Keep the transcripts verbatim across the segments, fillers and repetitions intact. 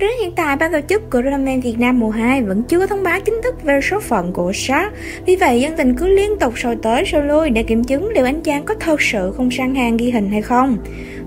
Cho đến hiện tại, ban tổ chức của Running Man Việt Nam mùa hai vẫn chưa có thông báo chính thức về số phận của Jack. Vì vậy, dân tình cứ liên tục sôi tới sôi lui để kiểm chứng liệu anh chàng có thật sự không sang hàng ghi hình hay không.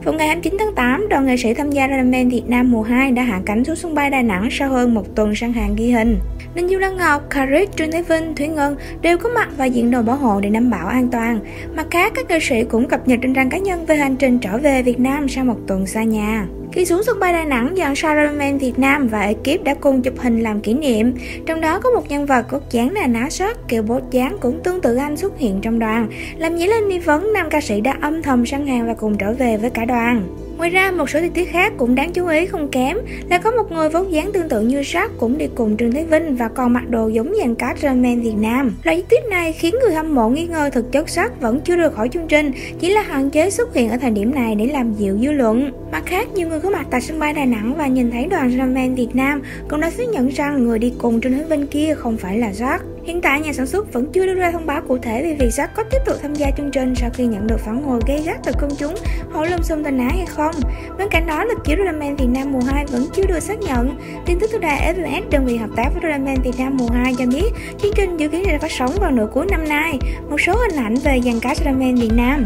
Vào ngày hai mươi chín tháng tám, đoàn nghệ sĩ tham gia Running Man Việt Nam mùa hai đã hạ cánh xuống sân bay Đà Nẵng sau hơn một tuần sang hàng ghi hình. Nên Du Lân Ngọc, Karik, Trương Thế Vinh, Thủy Ngân đều có mặt và diện đồ bảo hộ để đảm bảo an toàn. Mặt khác, các nghệ sĩ cũng cập nhật trên trang cá nhân về hành trình trở về Việt Nam sau một tuần xa nhà. Khi xuống sân bay Đà Nẵng, dàn sao Running Man Việt Nam và ekip đã cùng chụp hình làm kỷ niệm. Trong đó có một nhân vật có dáng là ná sót, kiểu bố dáng cũng tương tự anh xuất hiện trong đoàn, làm dấy lên nghi vấn nam ca sĩ đã âm thầm sang hàng và cùng trở về với cả đoàn. Ngoài ra, một số chi tiết khác cũng đáng chú ý không kém là có một người vóc dáng tương tự như Jack cũng đi cùng Trương Thế Vinh và còn mặc đồ giống dàn cá Running Man Việt Nam. Loại chi tiết này khiến người hâm mộ nghi ngờ thực chất Jack vẫn chưa rời khỏi chương trình, chỉ là hạn chế xuất hiện ở thời điểm này để làm dịu dư luận. Mặt khác, nhiều người có mặt tại sân bay Đà Nẵng và nhìn thấy đoàn Running Man Việt Nam cũng đã xác nhận rằng người đi cùng Trương Thế Vinh kia không phải là Jack. Hiện tại, nhà sản xuất vẫn chưa đưa ra thông báo cụ thể về việc Jack có tiếp tục tham gia chương trình sau khi nhận được phản hồi gay gắt từ công chúng hỏi lùm xùm tên ái hay không. Bên cạnh đó, lịch chiếu Running Man Việt Nam mùa hai vẫn chưa được xác nhận. Tin tức từ đài ét em ét, đơn vị hợp tác với Running Man Việt Nam mùa hai cho biết chương trình dự kiến sẽ phát sóng vào nửa cuối năm nay. Một số hình ảnh về dàn cast Running Man Việt Nam.